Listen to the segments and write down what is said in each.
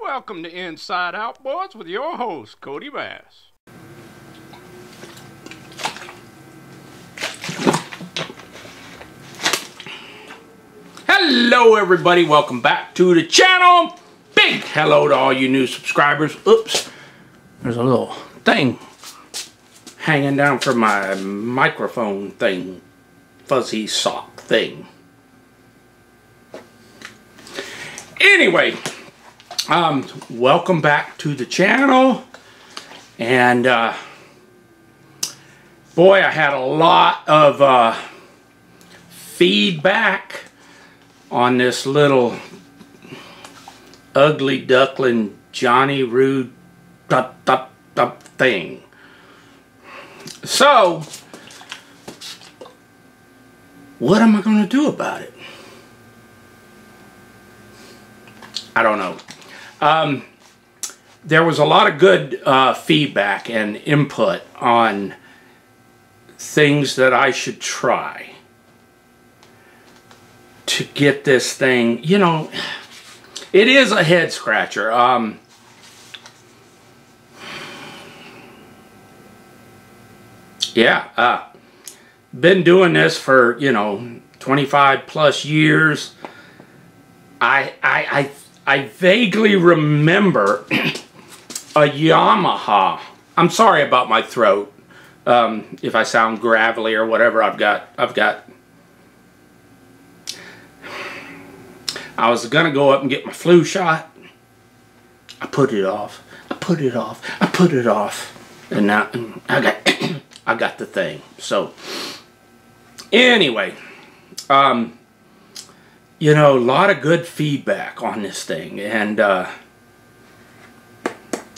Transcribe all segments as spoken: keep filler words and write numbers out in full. Welcome to Inside Outboards with your host, Cody Bass. Hello everybody, welcome back to the channel. Big hello to all you new subscribers. Oops, there's a little thing hanging down from my microphone thing, fuzzy sock thing. Anyway, um, welcome back to the channel, and uh, boy, I had a lot of uh, feedback on this little ugly duckling Johnny Rude dup, dup, dup thing. So, what am I going to do about it? I don't know. Um, there was a lot of good uh, feedback and input on things that I should try to get this thing, you know, it is a head scratcher. Um, yeah, uh, been doing this for, you know, twenty-five plus years. I, I, I, I vaguely remember a Yamaha. I'm sorry about my throat. Um, if I sound gravelly or whatever, I've got, I've got, I was going to go up and get my flu shot. I put it off. I put it off. I put it off. And now I got, I got the thing. So, anyway, um, you know, a lot of good feedback on this thing. And uh,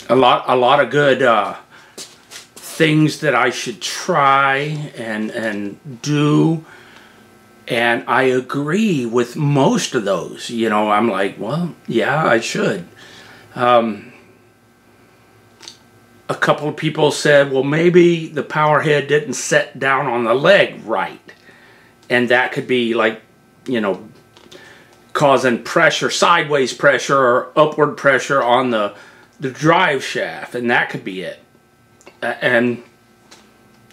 a lot, a lot of good uh, things that I should try and, and do. And I agree with most of those. You know, I'm like, well, yeah, I should. Um, a couple of people said, well, maybe the power head didn't set down on the leg right. And that could be like, you know, causing pressure, sideways pressure or upward pressure on the, the drive shaft. And that could be it. And,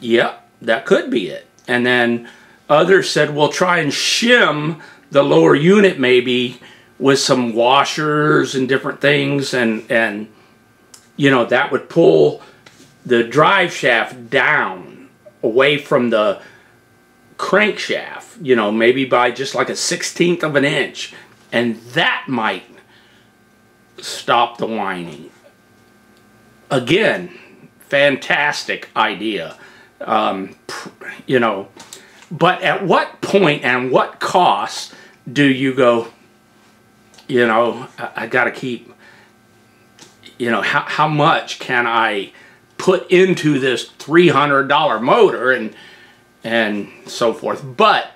yeah, that could be it. And then others said, well, try and shim the lower unit maybe with some washers and different things, and, and you know, that would pull the drive shaft down away from the crankshaft, you know, maybe by just like a sixteenth of an inch, and that might stop the whining. Again, fantastic idea, um, you know. But at what point and what cost do you go, you know, I, I got to keep, you know, how, how much can I put into this three hundred dollar motor and, and so forth. But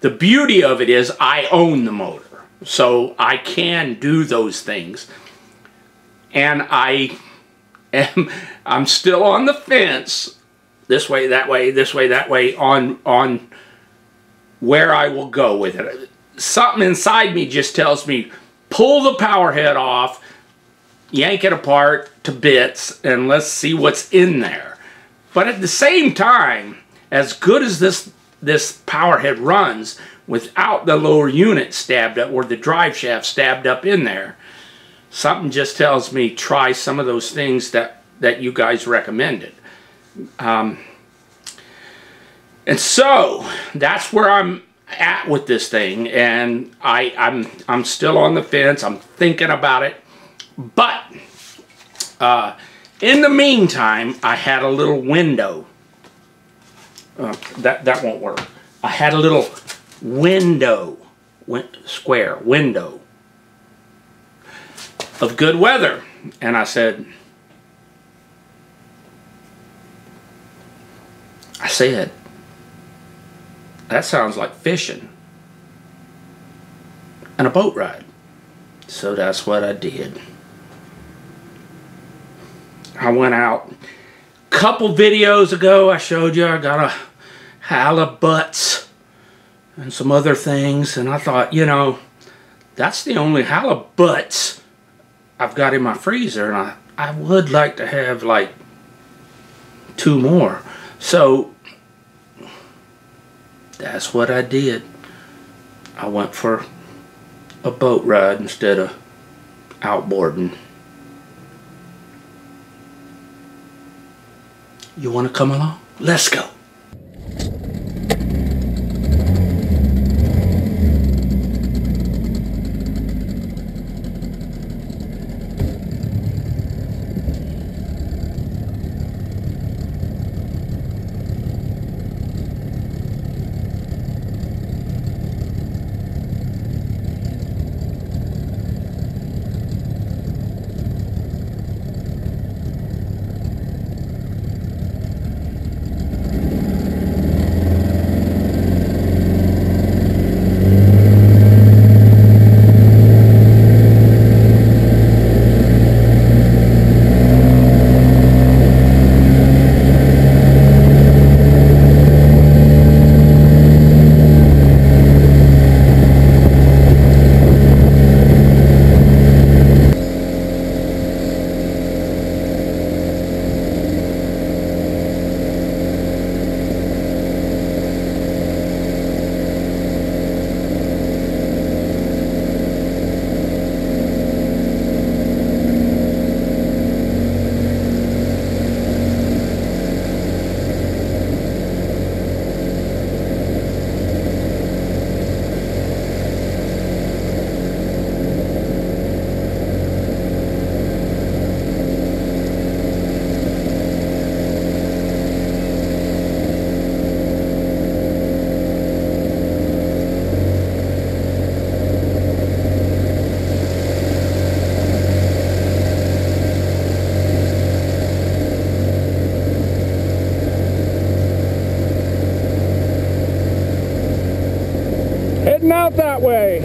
the beauty of it is I own the motor, so I can do those things. And I am, I'm still on the fence. This way, that way, this way, that way, on on where I will go with it. Something inside me just tells me, pull the power head off, yank it apart to bits, and let's see what's in there. But at the same time, as good as this, this power head runs, without the lower unit stabbed up, or the drive shaft stabbed up in there, something just tells me, try some of those things that, that you guys recommended. Um, and so that's where I'm at with this thing, and I, I'm I'm still on the fence. I'm thinking about it, but uh, in the meantime, I had a little window. Uh, that that won't work. I had a little window, win square window of good weather, and I said. I said, that sounds like fishing and a boat ride. So that's what I did. I went out a couple videos ago. I showed you I got a halibuts and some other things. And I thought, you know, that's the only halibuts I I've got in my freezer, and I, I would like to have like two more. So that's what I did. I went for a boat ride instead of outboarding. You want to come along? Let's go. Out that way.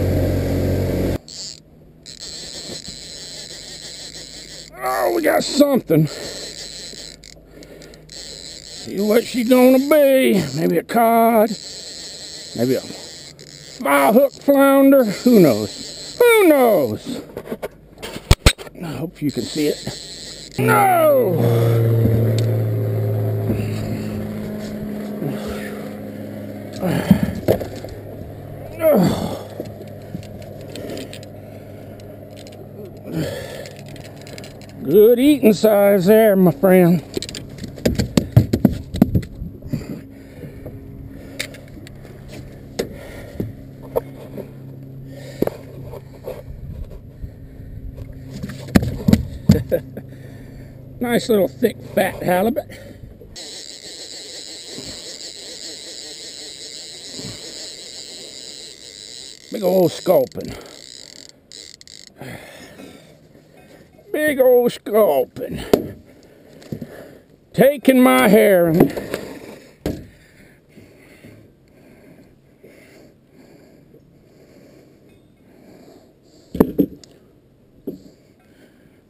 Oh, we got something. See what she's gonna be. Maybe a cod, maybe a five-hook flounder. Who knows? Who knows? I hope you can see it. No. Good eating size there, my friend. Nice little thick fat halibut. Big old sculpin. Big old sculpin. Taking my herring.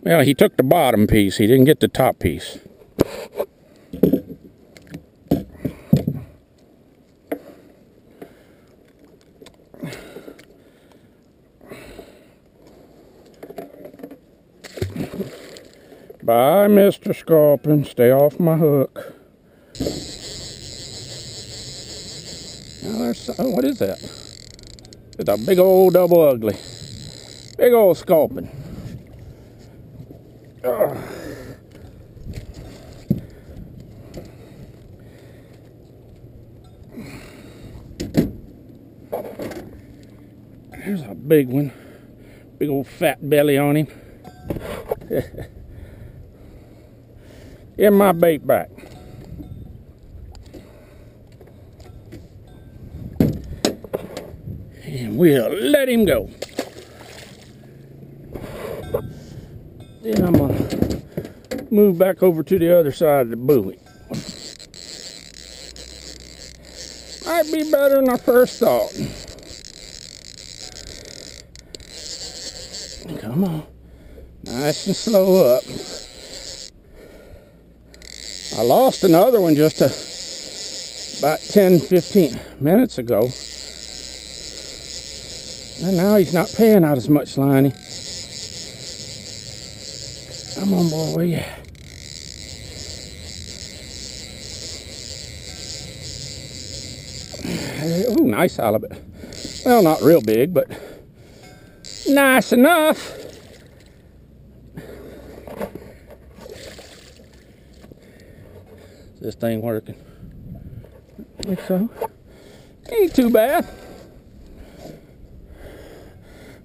Well, he took the bottom piece. He didn't get the top piece. Bye, Mister Sculpin. Stay off my hook. Now there's, oh, what is that? It's a big old double ugly. Big old sculpin. Ugh. There's a big one. Big old fat belly on him. In my bait back. And we'll let him go. Then I'm going to move back over to the other side of the buoy. Might be better than I first thought. Come on. Nice and slow up. I lost another one just a, about ten fifteen minutes ago. And now he's not paying out as much line. Come on, boy, will you? Ooh, nice halibut. Well, not real big, but nice enough. Is this thing working? I think so. Ain't too bad.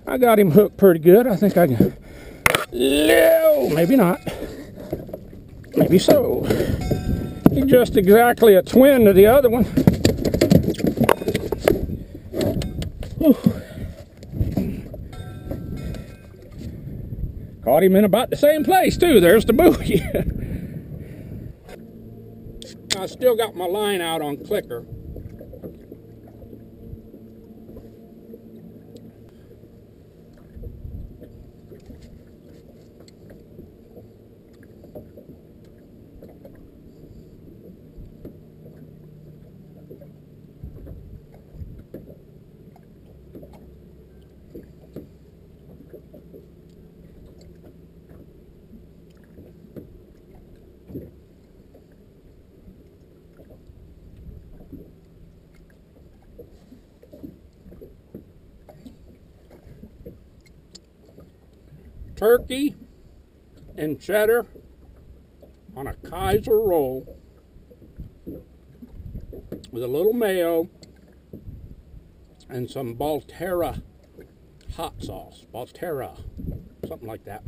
I got him hooked pretty good. I think I can. No, maybe not. Maybe so. He's just exactly a twin to the other one. Whew. Caught him in about the same place too. There's the buoy. I still got my line out on clicker. Turkey and cheddar on a Kaiser roll with a little mayo and some Balterra hot sauce. Balterra, something like that.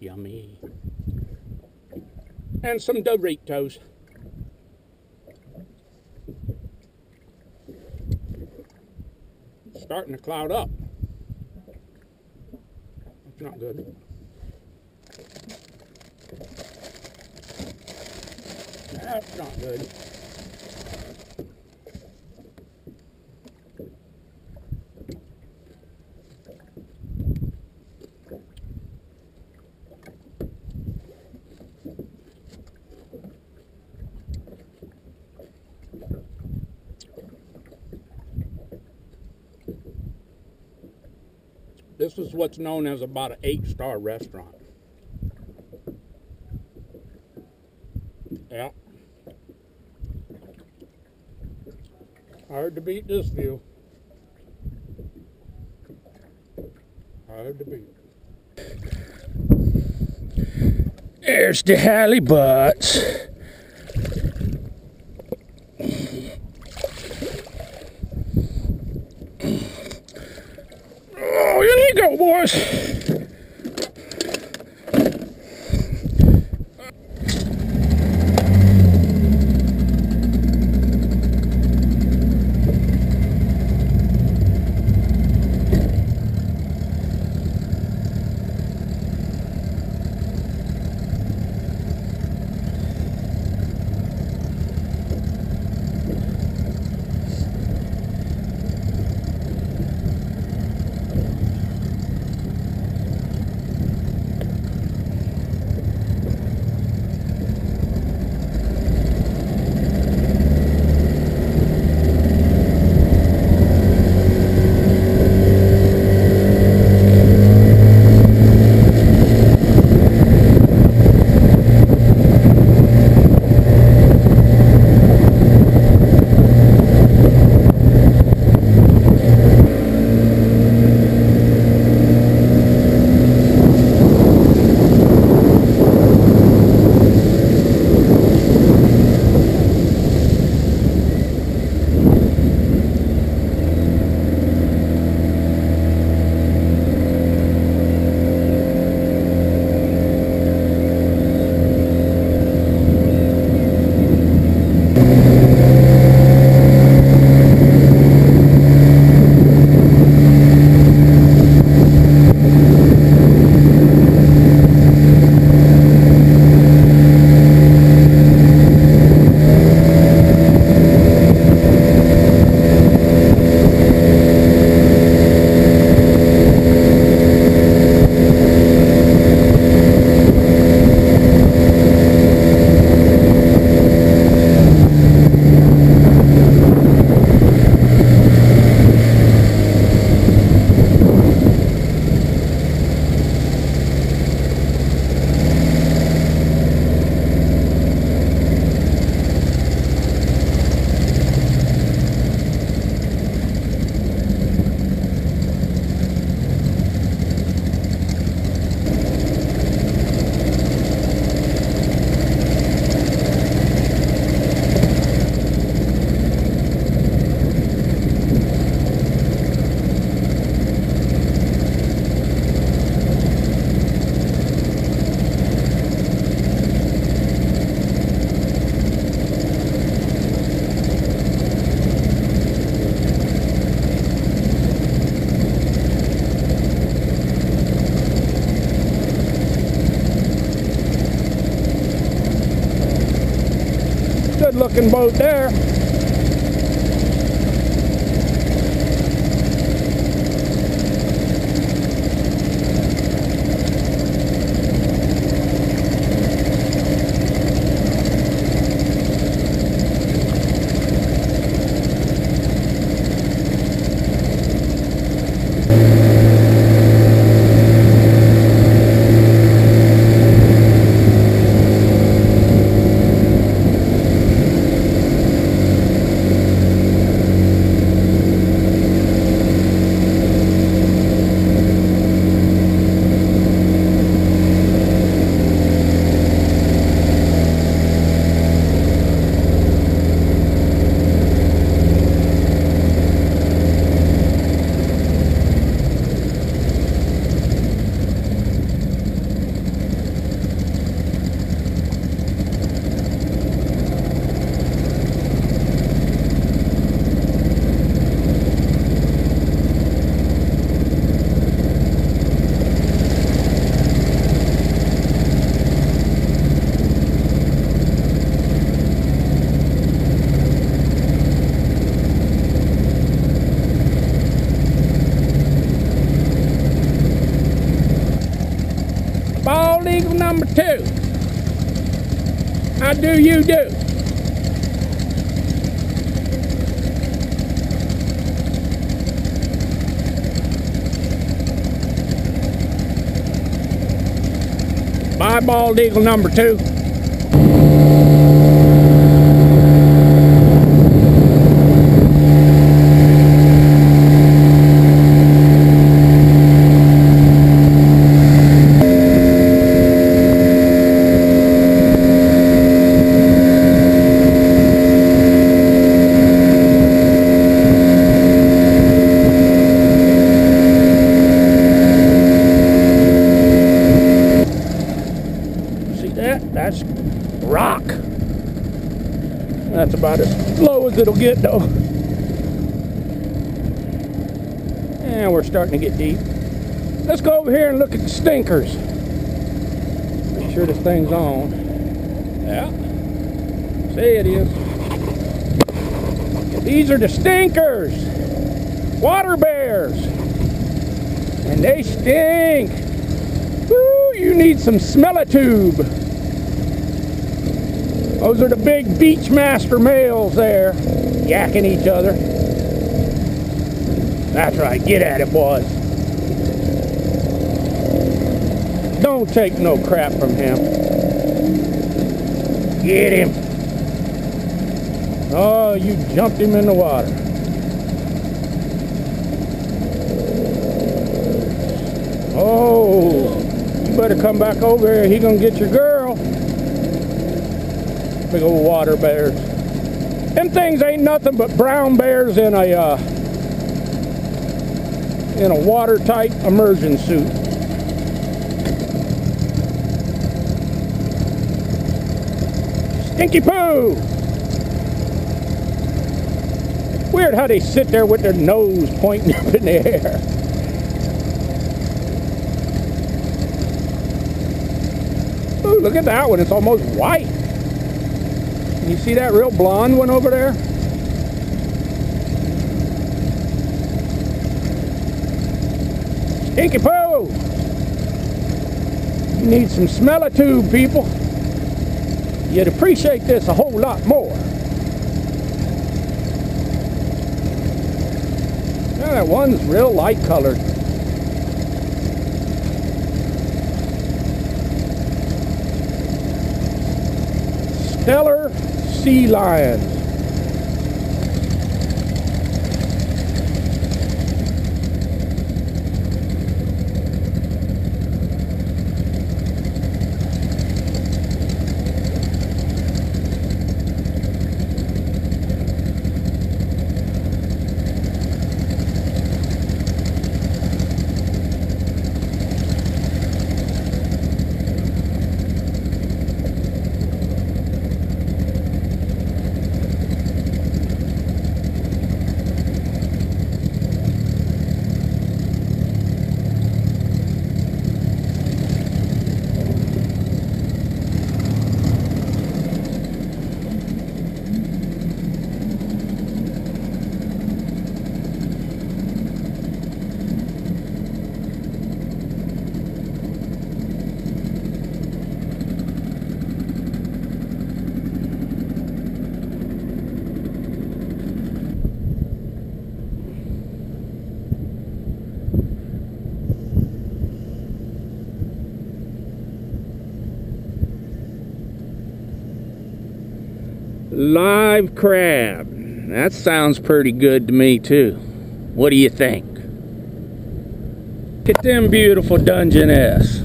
Yummy. And some Doritos. Starting to cloud up. Not good. That's not good. This is what's known as about an eight-star restaurant. Yeah. Hard to beat this view. Hard to beat. There's the halibuts. Go, boys. looking boat there. Number two, how do you do? Bye, bald eagle number two. That's about as low as it'll get though. And we're starting to get deep. Let's go over here and look at the stinkers. Make sure this thing's on. Yeah. See, it is. These are the stinkers. Water bears. And they stink. Woo, you need some smell-a-tube. Those are the big Beachmaster males there, yakking each other. That's right, get at it, boys. Don't take no crap from him. Get him. Oh, you jumped him in the water. Oh, you better come back over here. He gonna get your girl. Big old water bears. Them things ain't nothing but brown bears in a uh, in a watertight immersion suit. Stinky poo. Weird how they sit there with their nose pointing up in the air. Ooh, look at that one. It's almost white. You see that real blonde one over there? Stinky poo! You need some smell-a-tube, people. You'd appreciate this a whole lot more. Now that one's real light-colored. Stellar sea lions. Live crab. That sounds pretty good to me too. What do you think? Look at them beautiful Dungeness.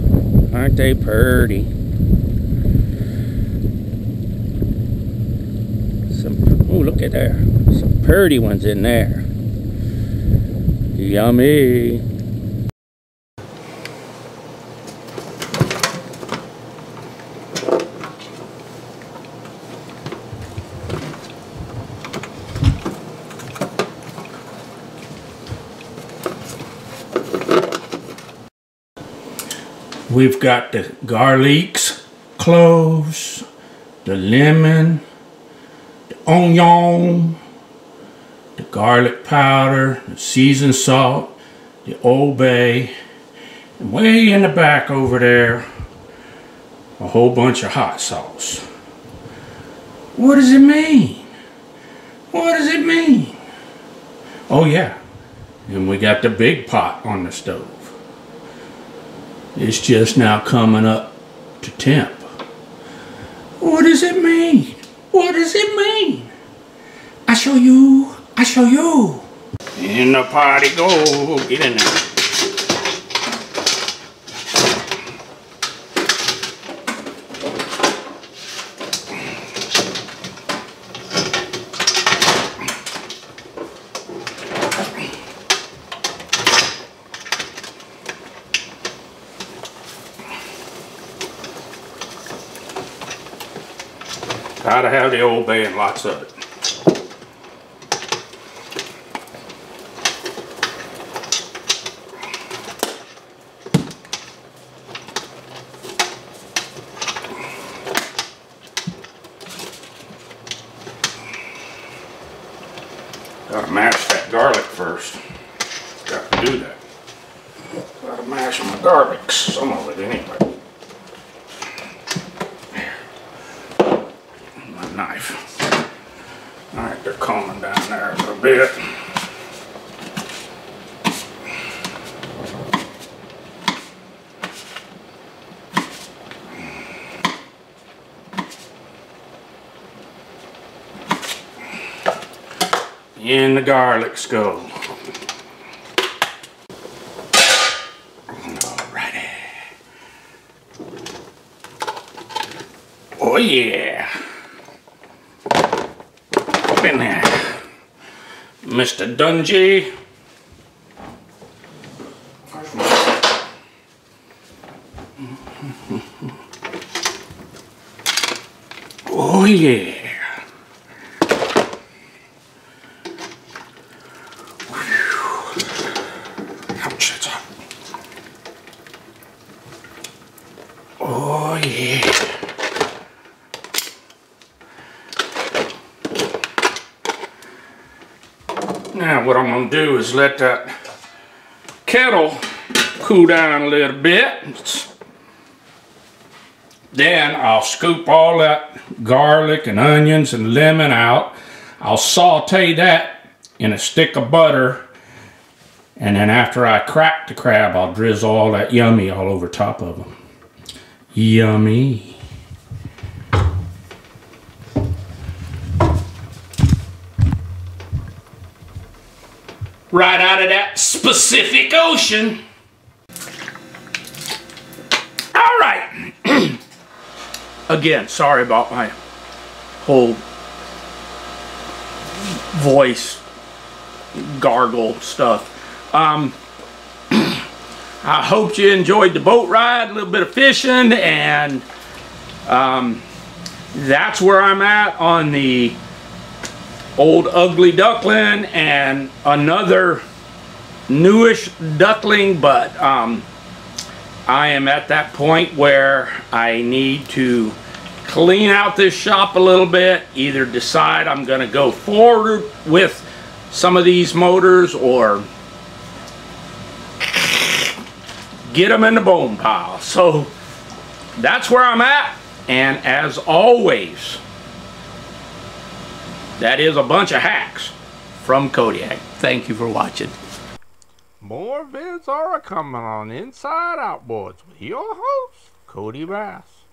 Aren't they pretty? Some, oh, look at there. Some pretty ones in there. Yummy. We've got the garlics, cloves, the lemon, the onion, the garlic powder, the seasoned salt, the Old Bay, and way in the back over there, a whole bunch of hot sauce. What does it mean? What does it mean? Oh yeah, and we got the big pot on the stove. It's just now coming up to temp. What does it mean? What does it mean? I show you. I show you. In the pot it go. Get in there. Gotta have the Old Bay and lots of it. Gotta mash that garlic first. Got to do that. Gotta mash my garlic, some of it anyway. Knife. Alright, they're combing down there a little bit. In the garlics go. Alrighty. Oh yeah. In there, Mister Dungy. Oh yeah. Ouch, that's hot. Oh yeah. Now what I'm going to do is let that kettle cool down a little bit. Then I'll scoop all that garlic and onions and lemon out. I'll saute that in a stick of butter. And then after I crack the crab, I'll drizzle all that yummy all over top of them. Yummy. Right out of that Pacific Ocean. All right. Again, sorry about my whole voice gargle stuff. Um, I hope you enjoyed the boat ride, a little bit of fishing, and um, that's where I'm at on the old ugly duckling and another newish duckling, but um, I am at that point where I need to clean out this shop a little bit, either decide I'm going to go forward with some of these motors or get them in the bone pile. So that's where I'm at, and as always, that is a bunch of hacks from Kodiak. Thank you for watching. More vids are coming on Inside Outboards with your host, Cody Bass.